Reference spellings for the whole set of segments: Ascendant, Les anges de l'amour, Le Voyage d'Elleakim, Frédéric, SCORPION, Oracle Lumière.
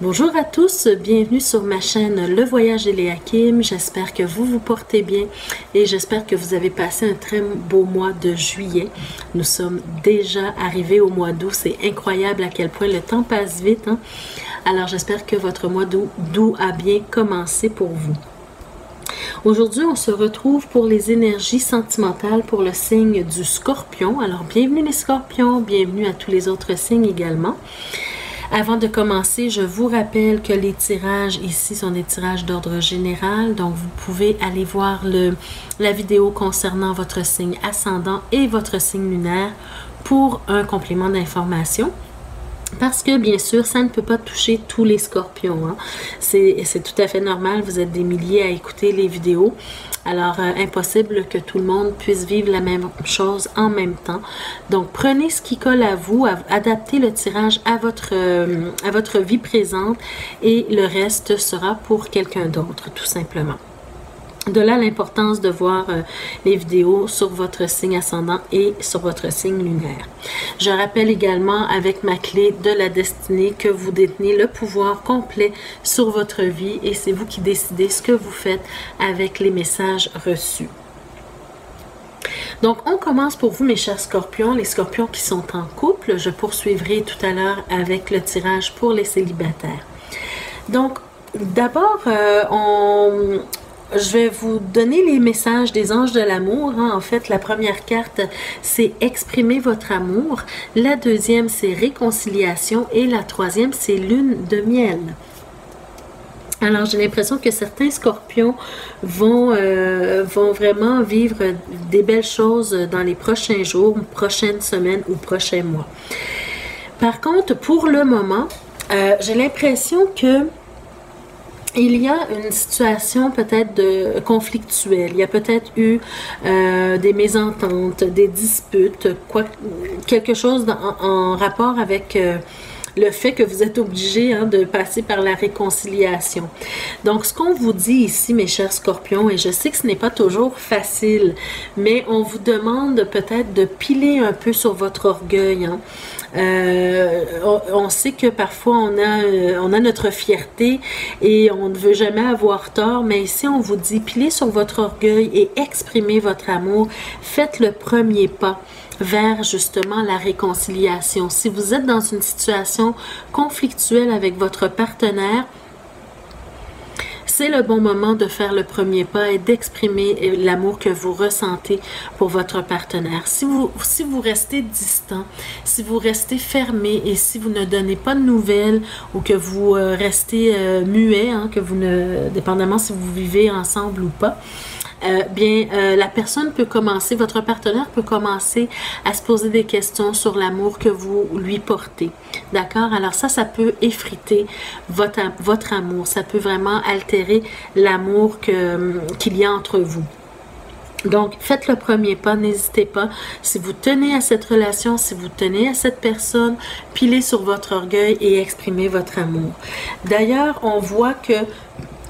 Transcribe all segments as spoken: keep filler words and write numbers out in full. Bonjour à tous, bienvenue sur ma chaîne Le Voyage d'Elleakim. J'espère que vous vous portez bien et j'espère que vous avez passé un très beau mois de juillet. Nous sommes déjà arrivés au mois d'août, c'est incroyable à quel point le temps passe vite, hein? Alors j'espère que votre mois d'août a bien commencé pour vous. Aujourd'hui, on se retrouve pour les énergies sentimentales pour le signe du Scorpion. Alors bienvenue les Scorpions, bienvenue à tous les autres signes également. Avant de commencer, je vous rappelle que les tirages ici sont des tirages d'ordre général, donc vous pouvez aller voir le, la vidéo concernant votre signe ascendant et votre signe lunaire pour un complément d'information. Parce que, bien sûr, ça ne peut pas toucher tous les scorpions, hein. C'est tout à fait normal, vous êtes des milliers à écouter les vidéos. Alors, euh, impossible que tout le monde puisse vivre la même chose en même temps. Donc, prenez ce qui colle à vous, à, adaptez le tirage à votre, euh, à votre vie présente et le reste sera pour quelqu'un d'autre, tout simplement. De là, l'importance de voir euh, les vidéos sur votre signe ascendant et sur votre signe lunaire. Je rappelle également avec ma clé de la destinée que vous détenez le pouvoir complet sur votre vie et c'est vous qui décidez ce que vous faites avec les messages reçus. Donc, on commence pour vous, mes chers scorpions, les scorpions qui sont en couple. Je poursuivrai tout à l'heure avec le tirage pour les célibataires. Donc, d'abord, euh, on... je vais vous donner les messages des anges de l'amour, hein. En fait, la première carte, c'est « Exprimer votre amour ». La deuxième, c'est « Réconciliation ». Et la troisième, c'est « Lune de miel ». Alors, j'ai l'impression que certains scorpions vont, euh, vont vraiment vivre des belles choses dans les prochains jours, prochaines semaines ou prochains mois. Par contre, pour le moment, euh, j'ai l'impression que il y a une situation peut-être de conflictuelle, il y a peut-être eu euh, des mésententes, des disputes, quoi, quelque chose en, en rapport avec euh, le fait que vous êtes obligé, hein, de passer par la réconciliation. Donc, ce qu'on vous dit ici, mes chers scorpions, et je sais que ce n'est pas toujours facile, mais on vous demande peut-être de piler un peu sur votre orgueil, hein. Euh, on, on sait que parfois on a, euh, on a notre fierté et on ne veut jamais avoir tort, mais ici on vous dit pilez sur votre orgueil et exprimez votre amour, faites le premier pas vers justement la réconciliation. Si vous êtes dans une situation conflictuelle avec votre partenaire, c'est le bon moment de faire le premier pas et d'exprimer l'amour que vous ressentez pour votre partenaire. Si vous, si vous restez distant, si vous restez fermé et si vous ne donnez pas de nouvelles ou que vous restez euh, muet, hein, que vous ne, dépendamment si vous vivez ensemble ou pas, Euh, bien, euh, la personne peut commencer, votre partenaire peut commencer à se poser des questions sur l'amour que vous lui portez, d'accord? Alors ça, ça peut effriter votre, votre amour, ça peut vraiment altérer l'amour que, qu'il y a entre vous. Donc, faites le premier pas, n'hésitez pas. Si vous tenez à cette relation, si vous tenez à cette personne, pilez sur votre orgueil et exprimez votre amour. D'ailleurs, on voit que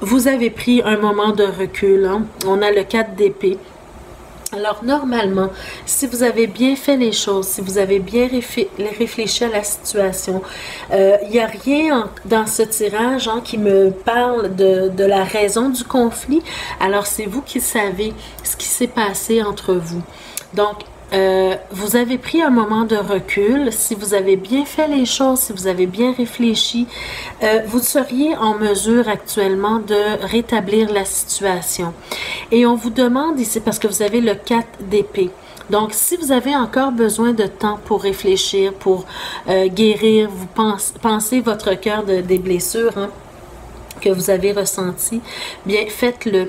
vous avez pris un moment de recul, hein? On a le quatre d'épée. Alors, normalement, si vous avez bien fait les choses, si vous avez bien réfléchi à la situation, euh, il n'y a rien en, dans ce tirage, hein, qui me parle de, de la raison du conflit. Alors, c'est vous qui savez ce qui s'est passé entre vous. Donc, Euh, vous avez pris un moment de recul, si vous avez bien fait les choses, si vous avez bien réfléchi, euh, vous seriez en mesure actuellement de rétablir la situation. Et on vous demande ici, parce que vous avez le quatre d'épée, donc si vous avez encore besoin de temps pour réfléchir, pour euh, guérir, vous pense, pensez votre cœur de, des blessures, hein, que vous avez ressenties, bien faites-le.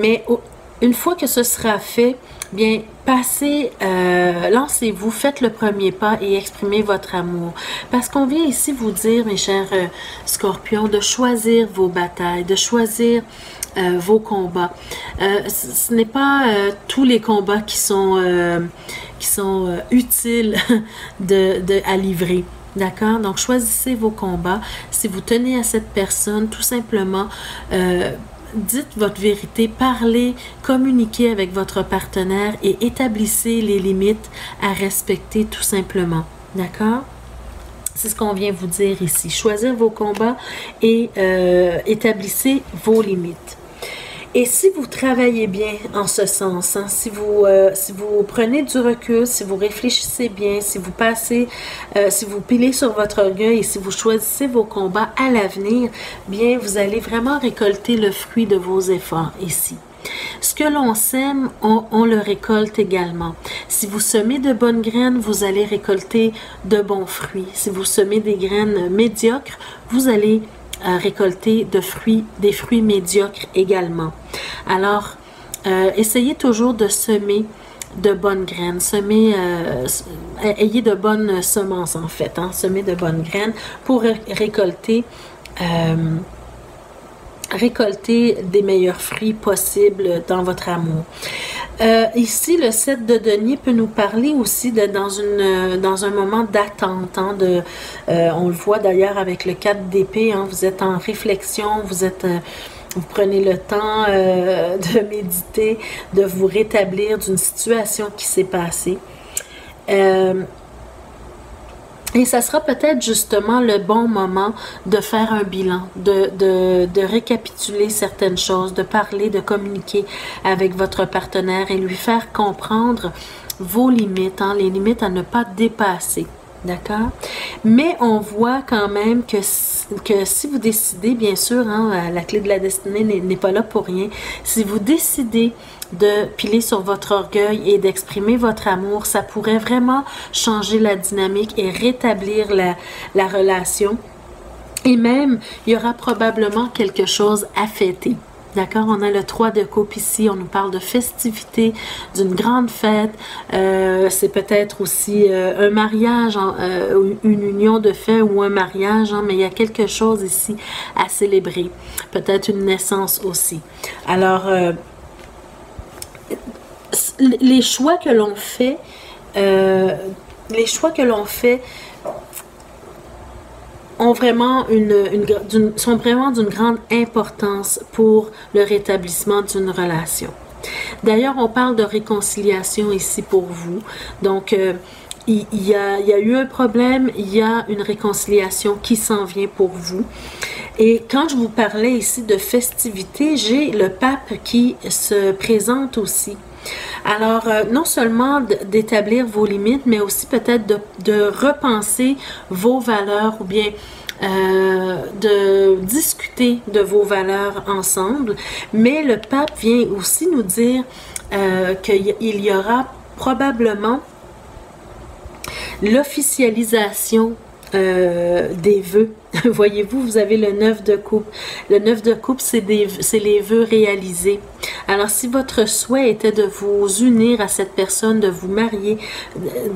Mais oh, une fois que ce sera fait, bien, passez, euh, lancez-vous, faites le premier pas et exprimez votre amour. Parce qu'on vient ici vous dire, mes chers euh, scorpions, de choisir vos batailles, de choisir euh, vos combats. Euh, ce ce n'est pas euh, tous les combats qui sont, euh, qui sont euh, utiles de, de, à livrer. D'accord? Donc, choisissez vos combats. Si vous tenez à cette personne, tout simplement, euh, dites votre vérité, parlez, communiquez avec votre partenaire et établissez les limites à respecter tout simplement, d'accord? C'est ce qu'on vient vous dire ici. Choisir vos combats et euh, établissez vos limites. Et si vous travaillez bien en ce sens, hein, si vous euh, si vous prenez du recul, si vous réfléchissez bien, si vous passez, euh, si vous pilez sur votre orgueil et si vous choisissez vos combats à l'avenir, bien vous allez vraiment récolter le fruit de vos efforts ici. Ce que l'on sème, on, on le récolte également. Si vous semez de bonnes graines, vous allez récolter de bons fruits. Si vous semez des graines médiocres, vous allez euh, récolter de fruits, des fruits médiocres également. Alors, euh, essayez toujours de semer de bonnes graines. Semez, euh, ayez de bonnes semences en fait. Hein, semez de bonnes graines pour ré récolter... Euh, récolter des meilleurs fruits possibles dans votre amour. Euh, ici, le sept de denier peut nous parler aussi de dans, une, dans un moment d'attente. Hein, de, euh, on le voit d'ailleurs avec le quatre d'épée. Hein, vous êtes en réflexion, vous êtes... Euh, Vous prenez le temps euh, de méditer, de vous rétablir d'une situation qui s'est passée. Euh, Et ça sera peut-être justement le bon moment de faire un bilan, de, de, de récapituler certaines choses, de parler, de communiquer avec votre partenaire et lui faire comprendre vos limites, hein, les limites à ne pas dépasser. D'accord? Mais on voit quand même que, que si vous décidez, bien sûr, hein, la clé de la destinée n'est pas là pour rien, si vous décidez de piler sur votre orgueil et d'exprimer votre amour, ça pourrait vraiment changer la dynamique et rétablir la, la relation. Et même, il y aura probablement quelque chose à fêter. D'accord? On a le trois de coupe ici, on nous parle de festivité, d'une grande fête, euh, c'est peut-être aussi euh, un mariage, euh, une union de fait ou un mariage, hein, mais il y a quelque chose ici à célébrer, peut-être une naissance aussi. Alors, euh, les choix que l'on fait, euh, les choix que l'on fait, Ont vraiment une, une, une, sont vraiment d'une grande importance pour le rétablissement d'une relation. D'ailleurs, on parle de réconciliation ici pour vous. Donc, euh, il, il, y a, il y a eu un problème, il y a une réconciliation qui s'en vient pour vous. Et quand je vous parlais ici de festivité, j'ai le pape qui se présente aussi. Alors, euh, non seulement d'établir vos limites, mais aussi peut-être de, de repenser vos valeurs ou bien euh, de discuter de vos valeurs ensemble. Mais le pape vient aussi nous dire euh, qu'il y aura probablement l'officialisation Euh, des vœux. Voyez-vous, vous avez le neuf de coupe. Le neuf de coupe, c'est les vœux réalisés. Alors, si votre souhait était de vous unir à cette personne, de vous marier,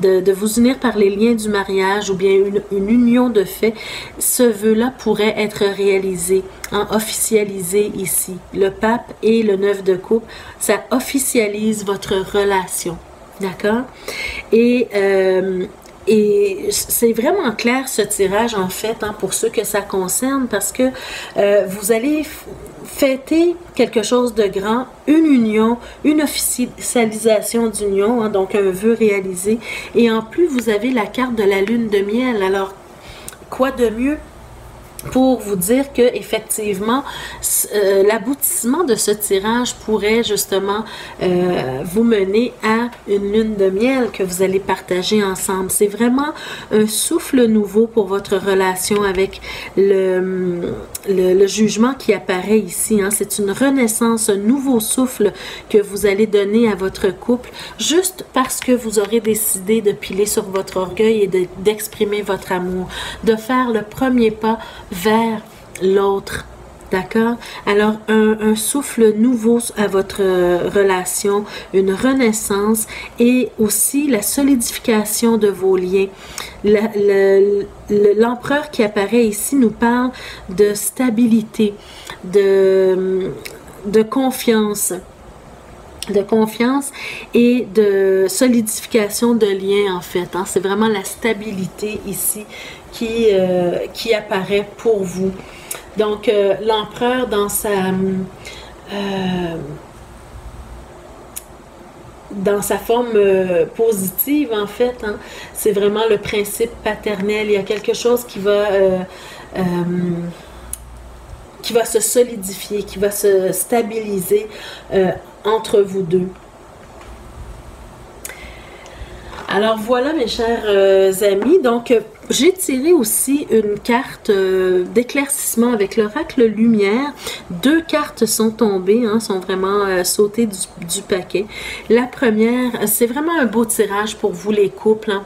de, de vous unir par les liens du mariage ou bien une, une union de fait, ce vœu-là pourrait être réalisé, hein, officialisé ici. Le pape et le neuf de coupe, ça officialise votre relation. D'accord? Et... Euh, Et c'est vraiment clair ce tirage en fait, hein, pour ceux que ça concerne, parce que euh, vous allez fêter quelque chose de grand, une union, une officialisation d'union, hein, donc un vœu réalisé. Et en plus, vous avez la carte de la lune de miel. Alors, quoi de mieux pour vous dire que effectivement euh, l'aboutissement de ce tirage pourrait justement euh, vous mener à une lune de miel que vous allez partager ensemble. C'est vraiment un souffle nouveau pour votre relation avec le, le, le jugement qui apparaît ici. Hein. C'est une renaissance, un nouveau souffle que vous allez donner à votre couple juste parce que vous aurez décidé de piler sur votre orgueil et d'exprimer de, votre amour, de faire le premier pas vers l'autre, d'accord? Alors, un, un souffle nouveau à votre relation, une renaissance et aussi la solidification de vos liens. L'empereur qui apparaît ici nous parle de stabilité, de, de confiance, de confiance et de solidification de liens, en fait. Hein? C'est vraiment la stabilité ici qui, euh, qui apparaît pour vous. Donc, euh, l'empereur dans sa... Euh, dans sa forme euh, positive, en fait. Hein. C'est vraiment le principe paternel. Il y a quelque chose qui va... Euh, euh, qui va se solidifier, qui va se stabiliser euh, entre vous deux. Alors voilà mes chers euh, amis, donc euh, j'ai tiré aussi une carte euh, d'éclaircissement avec l'oracle Lumière. Deux cartes sont tombées, hein, sont vraiment euh, sautées du, du paquet. La première, c'est vraiment un beau tirage pour vous les couples, hein.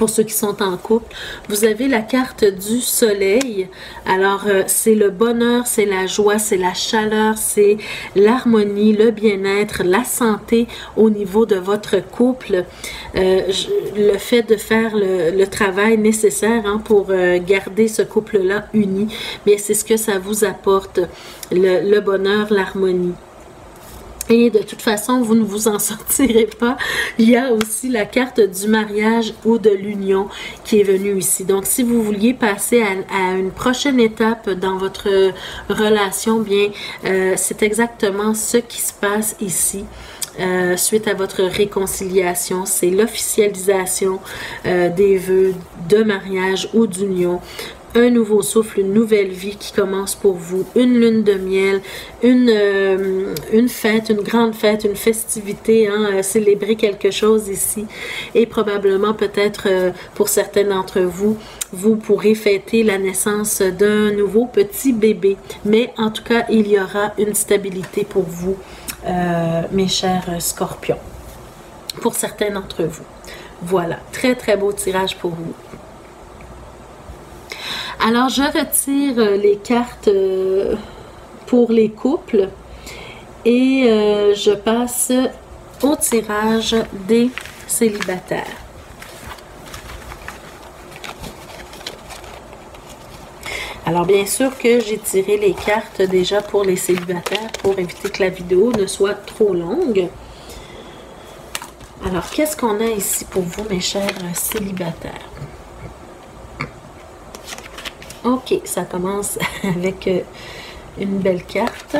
Pour ceux qui sont en couple, vous avez la carte du soleil. Alors, euh, c'est le bonheur, c'est la joie, c'est la chaleur, c'est l'harmonie, le bien-être, la santé au niveau de votre couple. Euh, je, le fait de faire le, le travail nécessaire hein, pour euh, garder ce couple-là uni, bien, c'est ce que ça vous apporte, le, le bonheur, l'harmonie. Et de toute façon, vous ne vous en sortirez pas. Il y a aussi la carte du mariage ou de l'union qui est venue ici. Donc, si vous vouliez passer à, à une prochaine étape dans votre relation, bien, euh, c'est exactement ce qui se passe ici. Euh, suite à votre réconciliation, c'est l'officialisation euh, des vœux de mariage ou d'union. Un nouveau souffle, une nouvelle vie qui commence pour vous, une lune de miel, une, euh, une fête, une grande fête, une festivité, hein, euh, célébrer quelque chose ici. Et probablement, peut-être, euh, pour certains d'entre vous, vous pourrez fêter la naissance d'un nouveau petit bébé. Mais en tout cas, il y aura une stabilité pour vous, euh, mes chers scorpions, pour certains d'entre vous. Voilà, très très beau tirage pour vous. Alors, je retire les cartes pour les couples et je passe au tirage des célibataires. Alors, bien sûr que j'ai tiré les cartes déjà pour les célibataires pour éviter que la vidéo ne soit trop longue. Alors, qu'est-ce qu'on a ici pour vous, mes chers célibataires? Ok, ça commence avec une belle carte.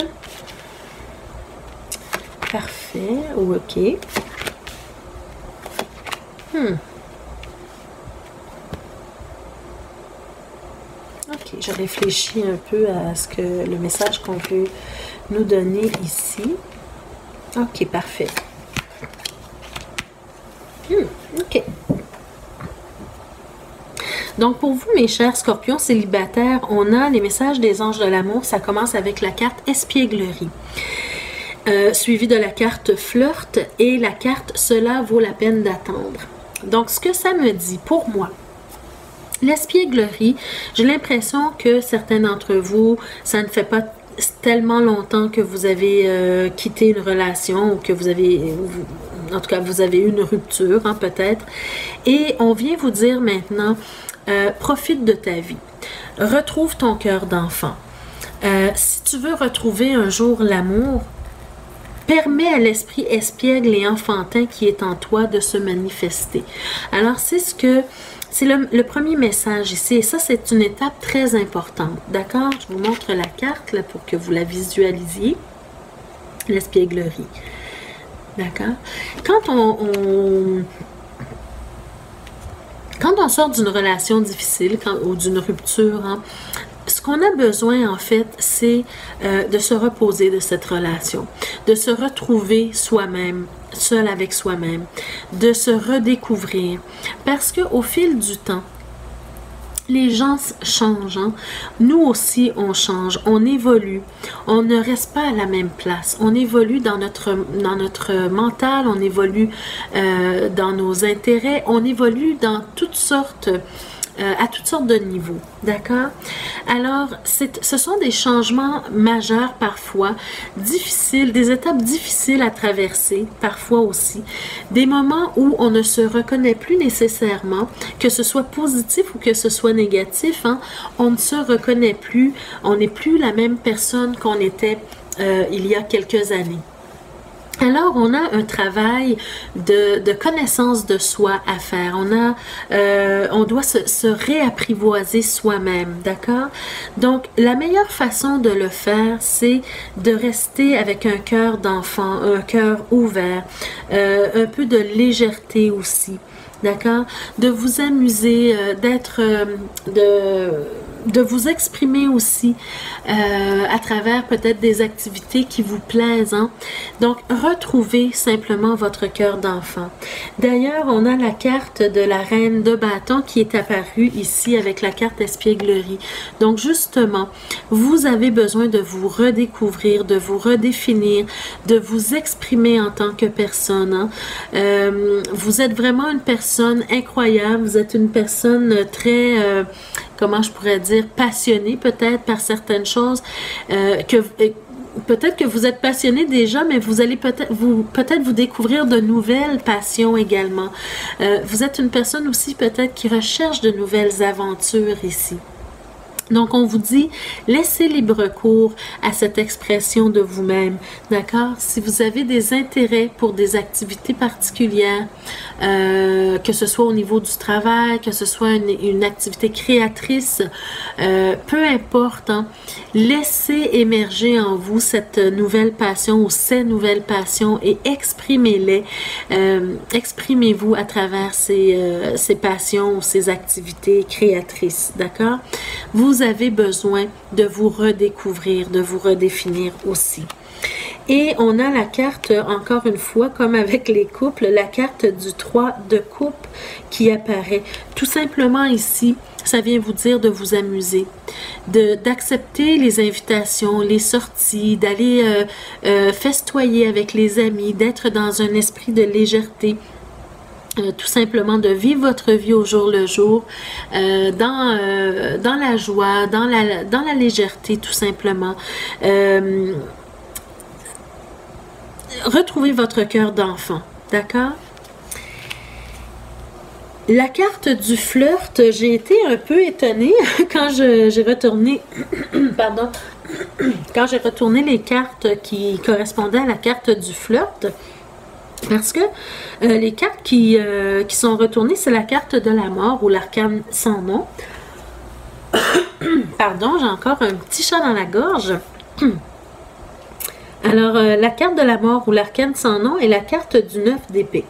Parfait, ok. Hmm. Ok, je réfléchis un peu à ce que le message qu'on veut nous donner ici. Ok, parfait. Hmm, ok. Donc, pour vous, mes chers scorpions célibataires, on a les messages des anges de l'amour. Ça commence avec la carte espièglerie, euh, suivie de la carte flirt et la carte cela vaut la peine d'attendre. Donc, ce que ça me dit pour moi, l'espièglerie, j'ai l'impression que certains d'entre vous, ça ne fait pas tellement longtemps que vous avez euh, quitté une relation ou que vous avez... Vous, en tout cas, vous avez eu une rupture, hein, peut-être. Et on vient vous dire maintenant, euh, profite de ta vie. Retrouve ton cœur d'enfant. Euh, si tu veux retrouver un jour l'amour, permet à l'esprit espiègle et enfantin qui est en toi de se manifester. Alors, c'est ce que... C'est le, le premier message ici. Et ça, c'est une étape très importante. D'accord? Je vous montre la carte là, pour que vous la visualisiez. L'espièglerie. D'accord? Quand on, on, quand on sort d'une relation difficile quand, ou d'une rupture, hein, ce qu'on a besoin, en fait, c'est euh, de se reposer de cette relation, de se retrouver soi-même, seul avec soi-même, de se redécouvrir. Parce qu'au fil du temps, les gens changent, hein? Nous aussi on change, on évolue, on ne reste pas à la même place, on évolue dans notre, dans notre mental, on évolue euh, dans nos intérêts, on évolue dans toutes sortes, euh, à toutes sortes de niveaux, d'accord? Alors, ce sont des changements majeurs parfois, difficiles, des étapes difficiles à traverser parfois aussi, des moments où on ne se reconnaît plus nécessairement, que ce soit positif ou que ce soit négatif, hein, on ne se reconnaît plus, on n'est plus la même personne qu'on était euh, il y a quelques années. Alors, on a un travail de, de connaissance de soi à faire. On a, euh, on doit se, se réapprivoiser soi-même, d'accord? Donc, la meilleure façon de le faire, c'est de rester avec un cœur d'enfant, un cœur ouvert, euh, un peu de légèreté aussi, d'accord? De vous amuser, euh, d'être... Euh, de... de vous exprimer aussi euh, à travers peut-être des activités qui vous plaisent. Hein? Donc, retrouvez simplement votre cœur d'enfant. D'ailleurs, on a la carte de la reine de bâton qui est apparue ici avec la carte espièglerie. Donc, justement, vous avez besoin de vous redécouvrir, de vous redéfinir, de vous exprimer en tant que personne. Hein? Euh, vous êtes vraiment une personne incroyable. Vous êtes une personne très... Euh, comment je pourrais dire, passionné peut-être par certaines choses, euh, que euh, peut-être que vous êtes passionné déjà, mais vous allez peut-être vous, peut-être vous découvrir de nouvelles passions également. Euh, vous êtes une personne aussi peut-être qui recherche de nouvelles aventures ici. Donc, on vous dit, laissez libre cours à cette expression de vous-même, d'accord? Si vous avez des intérêts pour des activités particulières, euh, que ce soit au niveau du travail, que ce soit une, une activité créatrice, euh, peu importe, hein, laissez émerger en vous cette nouvelle passion ou ces nouvelles passions et exprimez-les, euh, exprimez-vous à travers ces, euh, ces passions ou ces activités créatrices, d'accord? Vous Vous avez besoin de vous redécouvrir, de vous redéfinir aussi. Et on a la carte, encore une fois, comme avec les couples, la carte du trois de coupe qui apparaît. Tout simplement ici, ça vient vous dire de vous amuser, de d'accepter les invitations, les sorties, d'aller euh, euh, festoyer avec les amis, d'être dans un esprit de légèreté. Euh, tout simplement de vivre votre vie au jour le jour, euh, dans, euh, dans la joie, dans la, dans la légèreté tout simplement. Euh, retrouvez votre cœur d'enfant, d'accord? La carte du flirt, j'ai été un peu étonnée quand j'ai retourné, pardon, quand j'ai retourné les cartes qui correspondaient à la carte du flirt. Parce que euh, les cartes qui, euh, qui sont retournées, c'est la carte de la mort ou l'arcane sans nom. Pardon, j'ai encore un petit chat dans la gorge. Alors, euh, la carte de la mort ou l'arcane sans nom est la carte du neuf d'épée.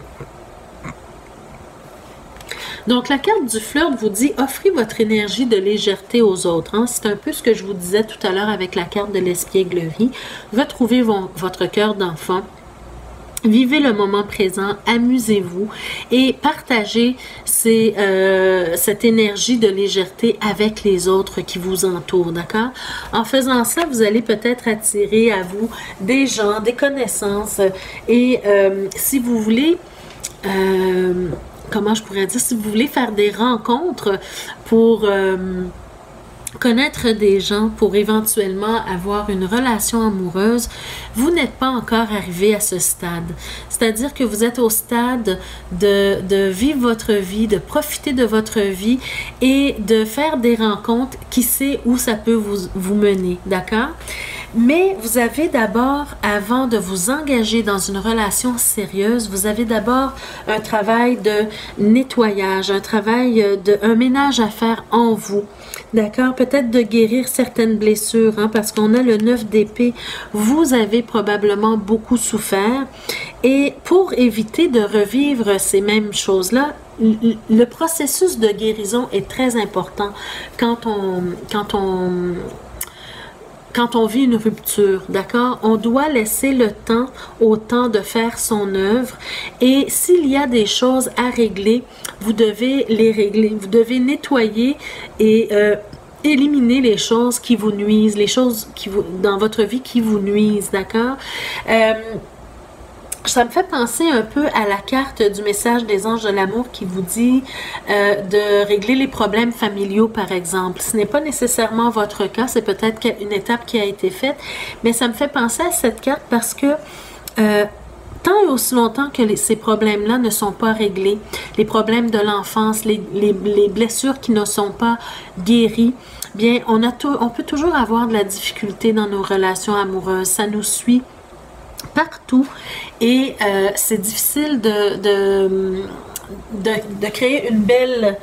Donc, la carte du flirt vous dit « Offrez votre énergie de légèreté aux autres hein? ». C'est un peu ce que je vous disais tout à l'heure avec la carte de l'espièglerie. Retrouvez vos, votre cœur d'enfant. Vivez le moment présent, amusez-vous et partagez ces, euh, cette énergie de légèreté avec les autres qui vous entourent, d'accord? En faisant ça, vous allez peut-être attirer à vous des gens, des connaissances et euh, si vous voulez... Euh, comment je pourrais dire? Si vous voulez faire des rencontres pour... Euh, connaître des gens pour éventuellement avoir une relation amoureuse, vous n'êtes pas encore arrivé à ce stade. C'est-à-dire que vous êtes au stade de, de vivre votre vie, de profiter de votre vie et de faire des rencontres, qui sait où ça peut vous, vous mener, d'accord? Mais vous avez d'abord, avant de vous engager dans une relation sérieuse, vous avez d'abord un travail de nettoyage, un travail de, un ménage à faire en vous. D'accord? Peut-être de guérir certaines blessures, hein, parce qu'on a le neuf d'épée. Vous avez probablement beaucoup souffert. Et pour éviter de revivre ces mêmes choses-là, le processus de guérison est très important quand on... Quand on Quand on vit une rupture, d'accord? On doit laisser le temps au temps de faire son œuvre et s'il y a des choses à régler, vous devez les régler, vous devez nettoyer et euh, éliminer les choses qui vous nuisent, les choses qui vous, dans votre vie qui vous nuisent, d'accord? Euh, Ça me fait penser un peu à la carte du message des anges de l'amour qui vous dit euh, de régler les problèmes familiaux, par exemple. Ce n'est pas nécessairement votre cas, c'est peut-être une étape qui a été faite, mais ça me fait penser à cette carte parce que euh, tant et aussi longtemps que les, ces problèmes-là ne sont pas réglés, les problèmes de l'enfance, les, les, les blessures qui ne sont pas guéries, bien, on, a tout, on peut toujours avoir de la difficulté dans nos relations amoureuses. Ça nous suit partout et euh, c'est difficile de, de, de, de créer une belle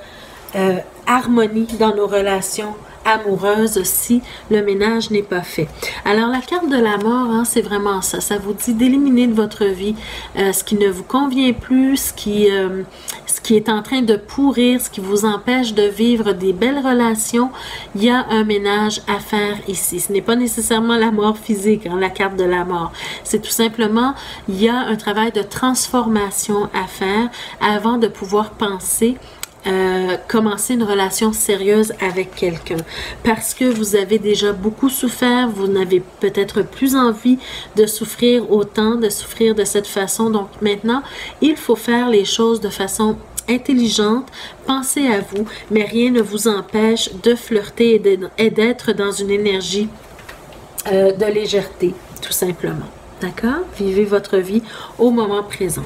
euh, harmonie dans nos relations amoureuse si le ménage n'est pas fait. Alors la carte de la mort, hein, c'est vraiment ça, ça vous dit d'éliminer de votre vie euh, ce qui ne vous convient plus, ce qui, euh, ce qui est en train de pourrir, ce qui vous empêche de vivre des belles relations. Il y a un ménage à faire ici. Ce n'est pas nécessairement la mort physique, hein, la carte de la mort, c'est tout simplement, il y a un travail de transformation à faire avant de pouvoir penser Euh, commencer une relation sérieuse avec quelqu'un, parce que vous avez déjà beaucoup souffert, vous n'avez peut-être plus envie de souffrir autant, de souffrir de cette façon. Donc maintenant, il faut faire les choses de façon intelligente, pensez à vous, mais rien ne vous empêche de flirter et d'être dans une énergie euh, de légèreté, tout simplement. D'accord? Vivez votre vie au moment présent.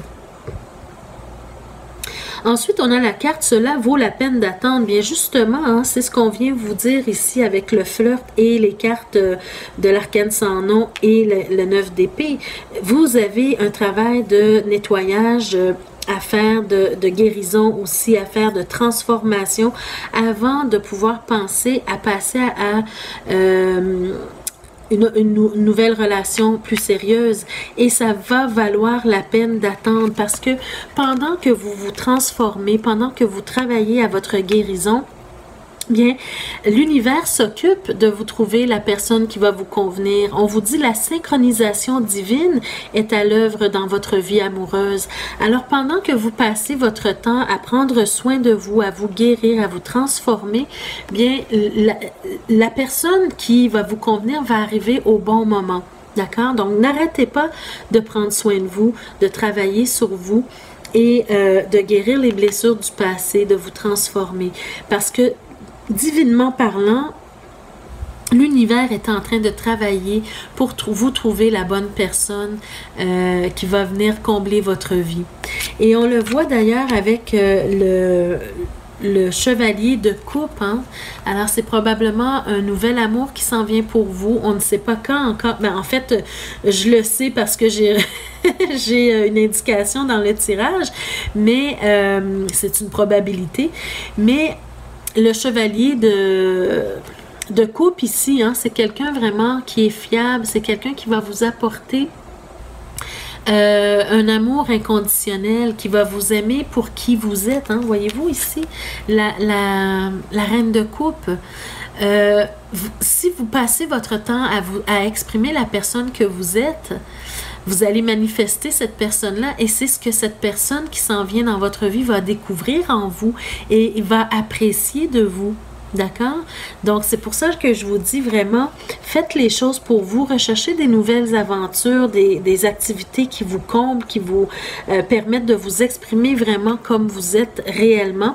Ensuite, on a la carte « Cela vaut la peine d'attendre ». Bien justement, hein, c'est ce qu'on vient vous dire ici avec le flirt et les cartes de l'arcane sans nom et le, le neuf d'épée. Vous avez un travail de nettoyage euh, à faire, de, de guérison aussi, à faire de transformation avant de pouvoir penser à passer à... à euh, Une, une nouvelle relation plus sérieuse, et ça va valoir la peine d'attendre, parce que pendant que vous vous transformez, pendant que vous travaillez à votre guérison, bien, l'univers s'occupe de vous trouver la personne qui va vous convenir. On vous dit la synchronisation divine est à l'œuvre dans votre vie amoureuse. Alors, pendant que vous passez votre temps à prendre soin de vous, à vous guérir, à vous transformer, bien, la, la personne qui va vous convenir va arriver au bon moment. D'accord? Donc, n'arrêtez pas de prendre soin de vous, de travailler sur vous et euh, de guérir les blessures du passé, de vous transformer. Parce que divinement parlant, l'univers est en train de travailler pour trou- vous trouver la bonne personne euh, qui va venir combler votre vie. Et on le voit d'ailleurs avec euh, le, le chevalier de coupe. Hein? Alors, c'est probablement un nouvel amour qui s'en vient pour vous. On ne sait pas quand encore. Mais en fait, je le sais parce que j'ai... j'ai une indication dans le tirage. Mais euh, c'est une probabilité. Mais... le chevalier de, de coupe ici, hein, c'est quelqu'un vraiment qui est fiable, c'est quelqu'un qui va vous apporter euh, un amour inconditionnel, qui va vous aimer pour qui vous êtes. Hein, voyez-vous ici, la, la, la reine de coupe. Euh, vous, si vous passez votre temps à, vous, à exprimer la personne que vous êtes, vous allez manifester cette personne-là, et c'est ce que cette personne qui s'en vient dans votre vie va découvrir en vous et va apprécier de vous. D'accord? Donc, c'est pour ça que je vous dis vraiment, faites les choses pour vous, recherchez des nouvelles aventures, des, des activités qui vous comblent, qui vous euh, permettent de vous exprimer vraiment comme vous êtes réellement.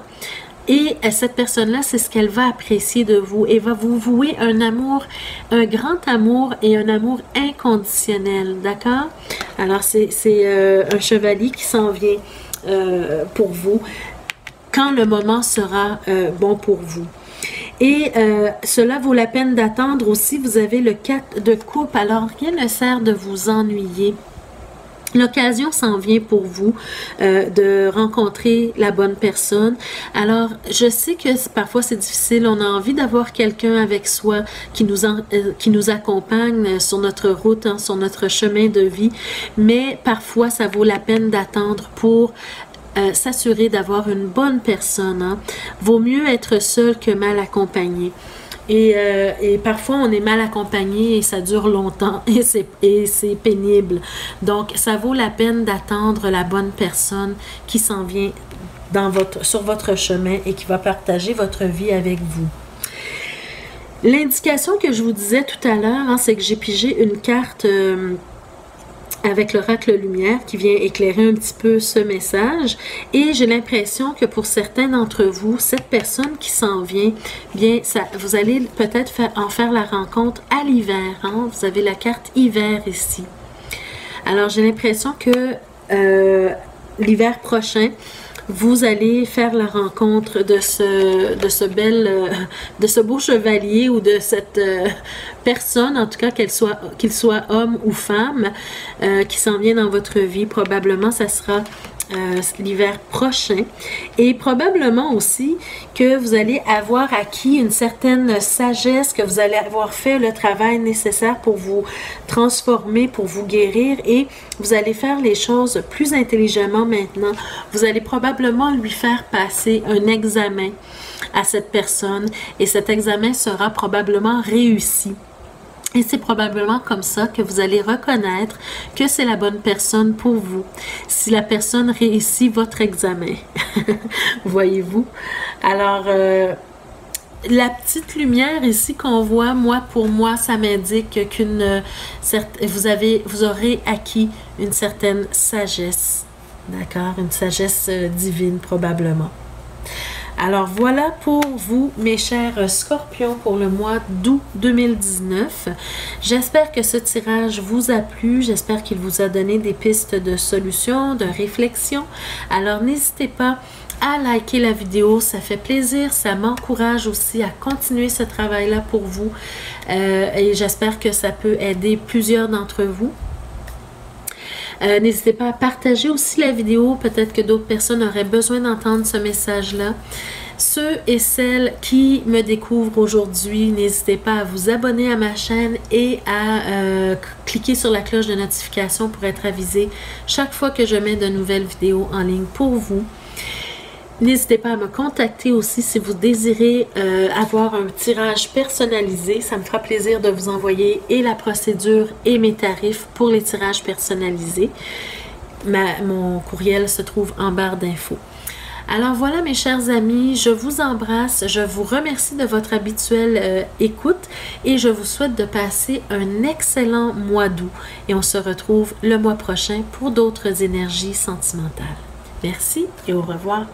Et cette personne-là, c'est ce qu'elle va apprécier de vous et va vous vouer un amour, un grand amour et un amour inconditionnel, d'accord? Alors, c'est euh, un chevalier qui s'en vient euh, pour vous quand le moment sera euh, bon pour vous. Et euh, cela vaut la peine d'attendre aussi, vous avez le quatre de coupe, alors rien ne sert de vous ennuyer. L'occasion s'en vient pour vous euh, de rencontrer la bonne personne. Alors, je sais que parfois c'est difficile, on a envie d'avoir quelqu'un avec soi qui nous, en, euh, qui nous accompagne sur notre route, hein, sur notre chemin de vie, mais parfois ça vaut la peine d'attendre pour euh, s'assurer d'avoir une bonne personne. Hein. Vaut mieux être seul que mal accompagné. Et, euh, et parfois, on est mal accompagné et ça dure longtemps et c'est pénible. Donc, ça vaut la peine d'attendre la bonne personne qui s'en vient dans votre, sur votre chemin et qui va partager votre vie avec vous. L'indication que je vous disais tout à l'heure, hein, c'est que j'ai pigé une carte... Euh, avec l'Oracle Lumière qui vient éclairer un petit peu ce message. Et j'ai l'impression que pour certains d'entre vous, cette personne qui s'en vient, bien, ça, vous allez peut-être faire, en faire la rencontre à l'hiver. Hein? Vous avez la carte hiver ici. Alors, j'ai l'impression que euh, l'hiver prochain, vous allez faire la rencontre de ce, de ce bel, euh, de ce beau chevalier ou de cette euh, personne, en tout cas qu'elle soit, qu'il soit homme ou femme, euh, qui s'en vient dans votre vie. Probablement, ça sera Euh, l'hiver prochain, et probablement aussi que vous allez avoir acquis une certaine sagesse, que vous allez avoir fait le travail nécessaire pour vous transformer, pour vous guérir, et vous allez faire les choses plus intelligemment maintenant. Vous allez probablement lui faire passer un examen à cette personne, et cet examen sera probablement réussi. Et c'est probablement comme ça que vous allez reconnaître que c'est la bonne personne pour vous, si la personne réussit votre examen, voyez-vous. Alors, euh, la petite lumière ici qu'on voit, moi, pour moi, ça m'indique qu'une euh, vous avez, vous aurez acquis une certaine sagesse, d'accord, une sagesse euh, divine probablement. Alors voilà pour vous, mes chers scorpions, pour le mois d'août deux mille dix-neuf. J'espère que ce tirage vous a plu, j'espère qu'il vous a donné des pistes de solutions, de réflexions. Alors n'hésitez pas à liker la vidéo, ça fait plaisir, ça m'encourage aussi à continuer ce travail-là pour vous. Euh, et j'espère que ça peut aider plusieurs d'entre vous. Euh, n'hésitez pas à partager aussi la vidéo, peut-être que d'autres personnes auraient besoin d'entendre ce message-là. Ceux et celles qui me découvrent aujourd'hui, n'hésitez pas à vous abonner à ma chaîne et à euh, cliquer sur la cloche de notification pour être avisé chaque fois que je mets de nouvelles vidéos en ligne pour vous. N'hésitez pas à me contacter aussi si vous désirez euh, avoir un tirage personnalisé. Ça me fera plaisir de vous envoyer et la procédure et mes tarifs pour les tirages personnalisés. Ma, mon courriel se trouve en barre d'infos. Alors voilà mes chers amis, je vous embrasse, je vous remercie de votre habituelle euh, écoute et je vous souhaite de passer un excellent mois d'août. Et on se retrouve le mois prochain pour d'autres énergies sentimentales. Merci et au revoir.